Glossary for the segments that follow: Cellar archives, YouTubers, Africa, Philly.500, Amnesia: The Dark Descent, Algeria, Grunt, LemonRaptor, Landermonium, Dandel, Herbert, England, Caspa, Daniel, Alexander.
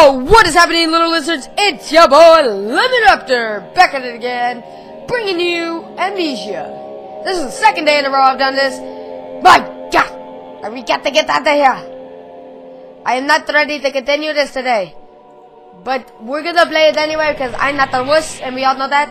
Yo, what is happening, little lizards? It's your boy LemonRaptor, back at it again, bringing you Amnesia. This is the second day in a row I've done this. My God, we got to get out of here. I am not ready to continue this today, but we're gonna play it anyway because I'm not the wuss, and we all know that.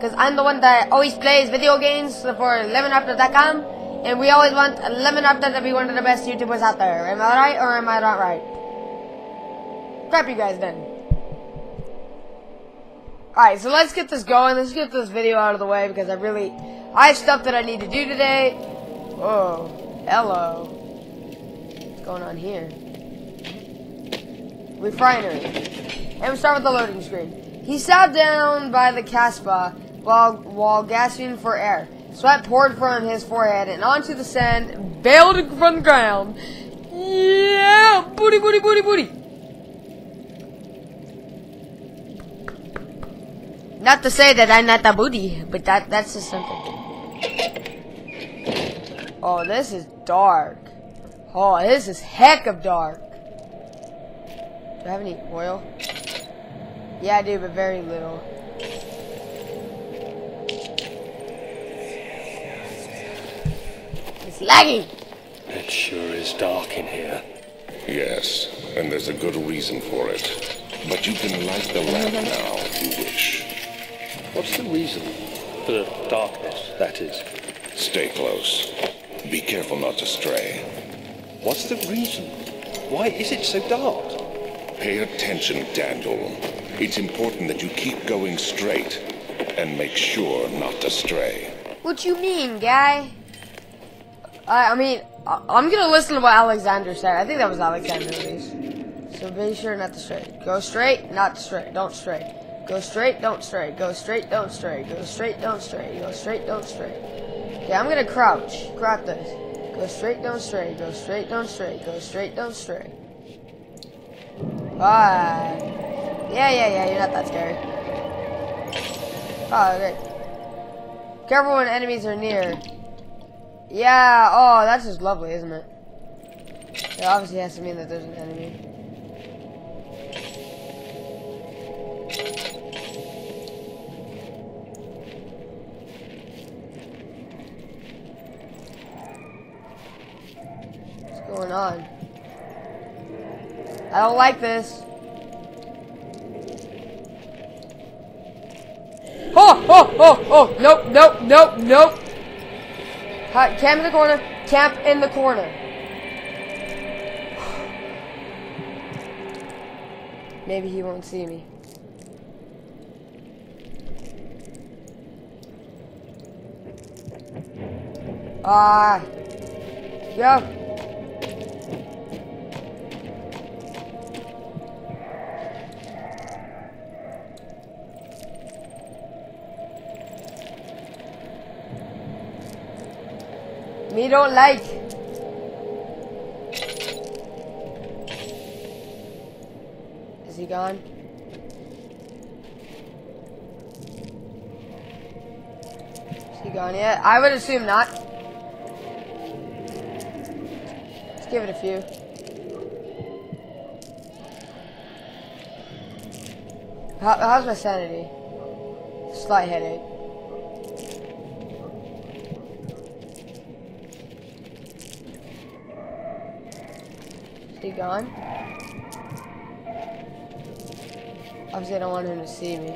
Because I'm the one that always plays video games for LemonRaptor.com, and we always want LemonRaptor to be one of the best YouTubers out there. Am I right or am I not right? Crap you guys then. Alright, so let's get this going. Let's get this video out of the way because I have stuff that I need to do today. Whoa. Hello. What's going on here? Refinery. And we start with the loading screen. He sat down by the Caspa while gasping for air. Sweat poured from his forehead and onto the sand, bailed from the ground. Yeah! Booty, booty, booty, booty! Not to say that I'm not a booty, but that's just something. Oh, this is dark. Oh, this is heck of dark. Do I have any oil? Yeah, I do, but very little. It's laggy. It sure is dark in here. Yes, and there's a good reason for it. But you can light the lamp now if you wish. What's the reason for the darkness, that is? Stay close. Be careful not to stray. What's the reason? Why is it so dark? Pay attention, Dandel. It's important that you keep going straight and make sure not to stray. What you mean, guy? I'm gonna listen to what Alexander said. I think that was Alexander, at least. So be sure not to stray. Go straight, not stray. Don't stray. Go straight, don't stray. Go straight, don't stray. Go straight, don't stray. Go straight, don't stray. Okay, I'm gonna crouch. Crouch this. Go straight, don't stray. Go straight, don't stray. Go straight, don't stray. Bye. Yeah, you're not that scary. Oh, great. Careful when enemies are near. Yeah, oh, that's just lovely, isn't it? It obviously has to mean that there's an enemy. On. I don't like this. Oh, nope. Camp in the corner, camp in the corner. Maybe he won't see me. Yo. Me don't like. Is he gone? Is he gone yet? I would assume not. Let's give it a few. How's my sanity? Slight headache. He gone? Obviously I don't want him to see me.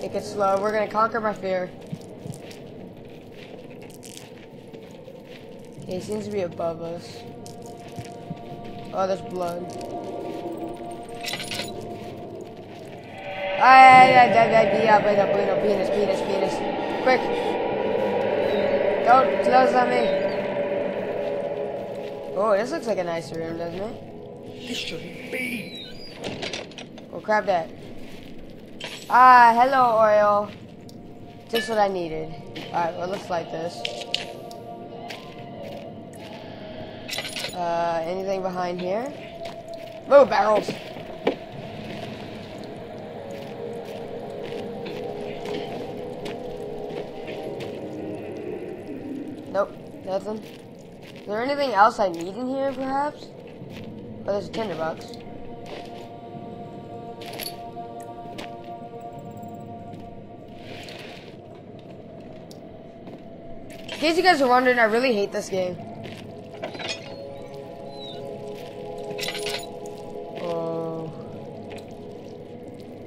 Take it slow. We're gonna conquer my fear. He seems to be above us. Oh, there's blood. Penis. Quick. Don't close on me. Oh, this looks like a nice room, doesn't it? This shouldn't be. Well, grab that. Ah, hello, oil. Just what I needed. Alright, well, it looks like this. Anything behind here? Move, barrels. Nothing. Is there anything else I need in here, perhaps? Oh, there's a tinderbox. In case you guys are wondering, I really hate this game. Oh.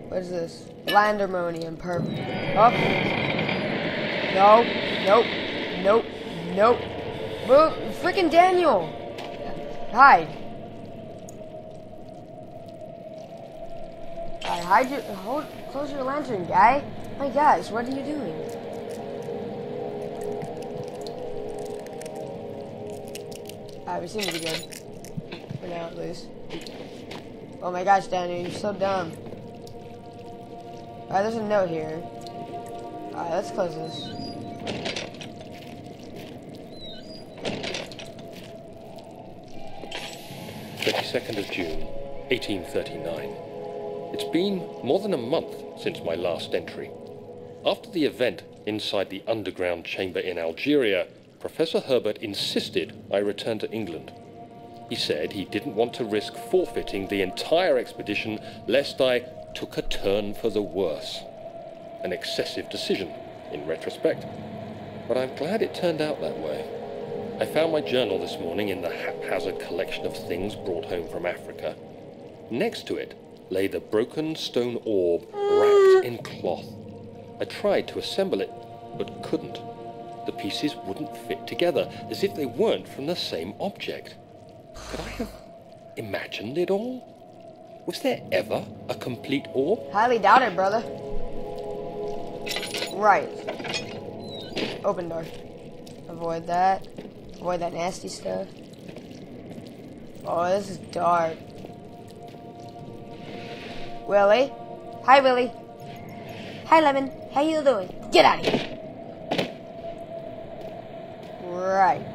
What is this? Landermonium, perfect. Up. No. Nope. Nope. Nope. Bro, freaking Daniel! Hide. Alright, hide your. Hold. Close your lantern, guy. My gosh, what are you doing? Alright, we seem to be good. For now, at least. Oh my gosh, Daniel, you're so dumb. Alright, there's a note here. Alright, let's close this. June 22, 1839. It's been more than a month since my last entry. After the event inside the underground chamber in Algeria, Professor Herbert insisted I return to England. He said he didn't want to risk forfeiting the entire expedition lest I took a turn for the worse. An excessive decision, in retrospect. But I'm glad it turned out that way. I found my journal this morning in the haphazard collection of things brought home from Africa. Next to it lay the broken stone orb wrapped in cloth. I tried to assemble it, but couldn't. The pieces wouldn't fit together, as if they weren't from the same object. Could I have imagined it all? Was there ever a complete orb? Highly doubt it, brother. Right. Open door. Avoid that. Avoid that nasty stuff. Oh, this is dark. Willie? Hi, Willie. Hi, Lemon. How you doing? Get out of here. Right.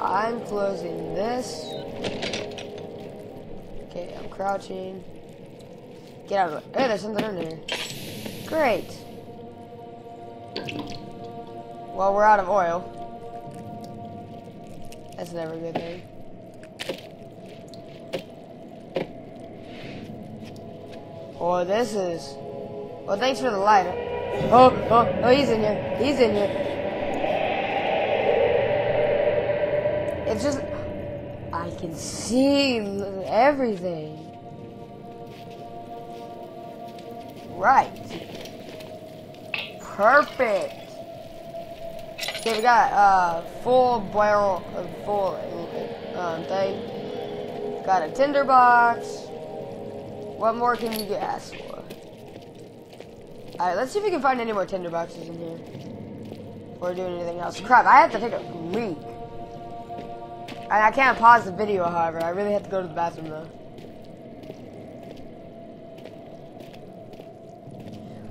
I'm closing this. Okay, I'm crouching. Get out of the way. Hey, there's something in there. Great. Well, we're out of oil. That's never a good thing. Oh, this is... Well, thanks for the lighter. Oh, oh, oh, he's in here. He's in here. It's just... I can see everything. Right. Perfect. Okay, we got full barrel of full thing. Got a tinder box. What more can you ask for? Alright, let's see if we can find any more tinder boxes in here. Or do anything else. Crap, I have to take a leak. I can't pause the video, however. I really have to go to the bathroom, though.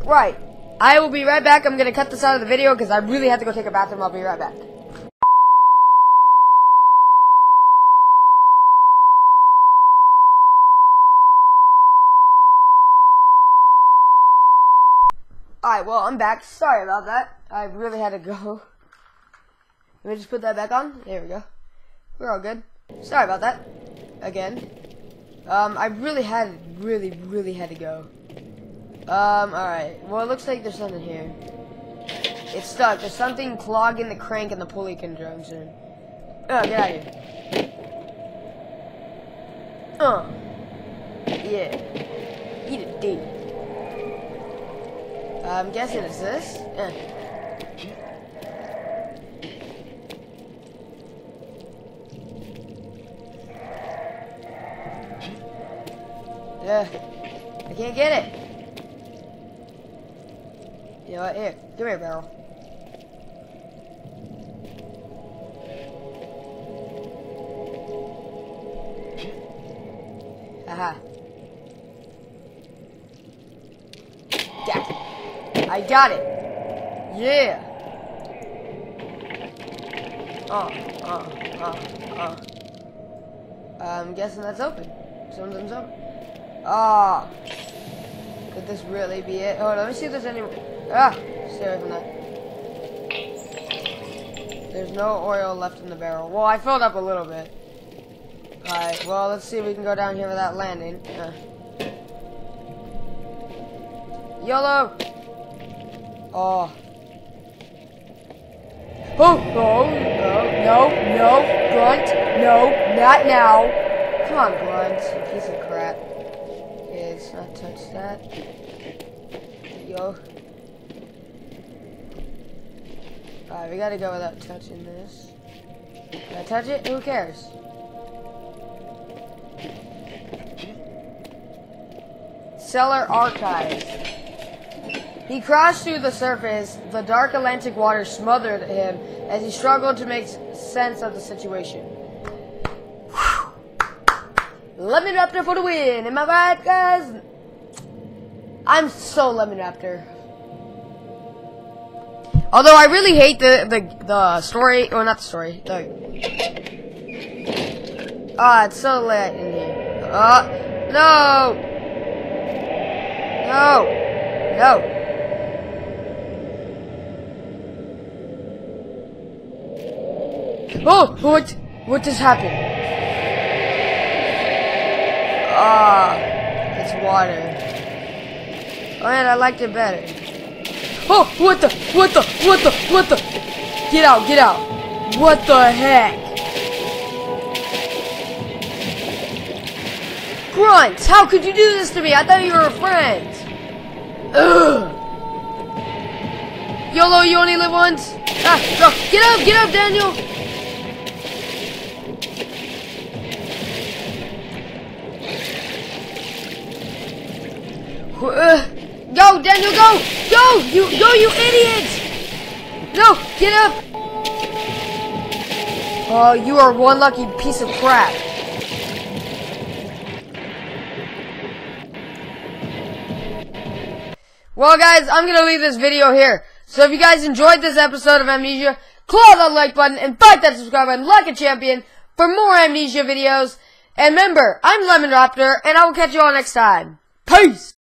Right. I will be right back. I'm gonna cut this out of the video because I really have to go take a bathroom. I'll be right back. Alright, well, I'm back. Sorry about that. I really had to go. Let me just put that back on. There we go. We're all good. Sorry about that. Again. I really had to go. Alright. Well, it looks like there's something here. It's stuck. There's something clogging the crank and the pulley conjunction. Oh, get out of here. Yeah. Eat a dick. I'm guessing it's this. Yeah. I can't get it. You know what? Here, give me a barrel. Haha. Yeah. I got it. Yeah. I'm guessing that's open. Something's open. Ah. Could this really be it? Hold on, let me see if there's any. Ah, stay away from that. There's no oil left in the barrel. Well, I filled up a little bit. Alright, well, let's see if we can go down here without landing. YOLO! Oh. Oh! No, no, no, Grunt, no, not now. Come on, Grunt, you piece of crap. Okay, let's not touch that. Yo. Alright, we gotta go without touching this. Can I touch it? Who cares? Cellar archives. He crashed through the surface. The dark Atlantic water smothered him as he struggled to make sense of the situation. LemonRaptor for the win. Am I right, guys? I'm so LemonRaptor. Although I really hate the story, or not the story. Ah, it's so late in here. No! No! No! Oh! What just happened? Ah, it's water. Oh man, I liked it better. Oh! What the? Get out, get out. What the heck? Grunt, how could you do this to me? I thought you were a friend. Ugh. YOLO, you only live once. Ah, no. Get up, Daniel. Go, Daniel, go. Go, you idiot. No, get up. Oh, you are one lucky piece of crap. Well, guys, I'm going to leave this video here. So if you guys enjoyed this episode of Amnesia, claw that like button and fight that subscribe button like a champion for more Amnesia videos. And remember, I'm LemonRaptor, and I will catch you all next time. Peace!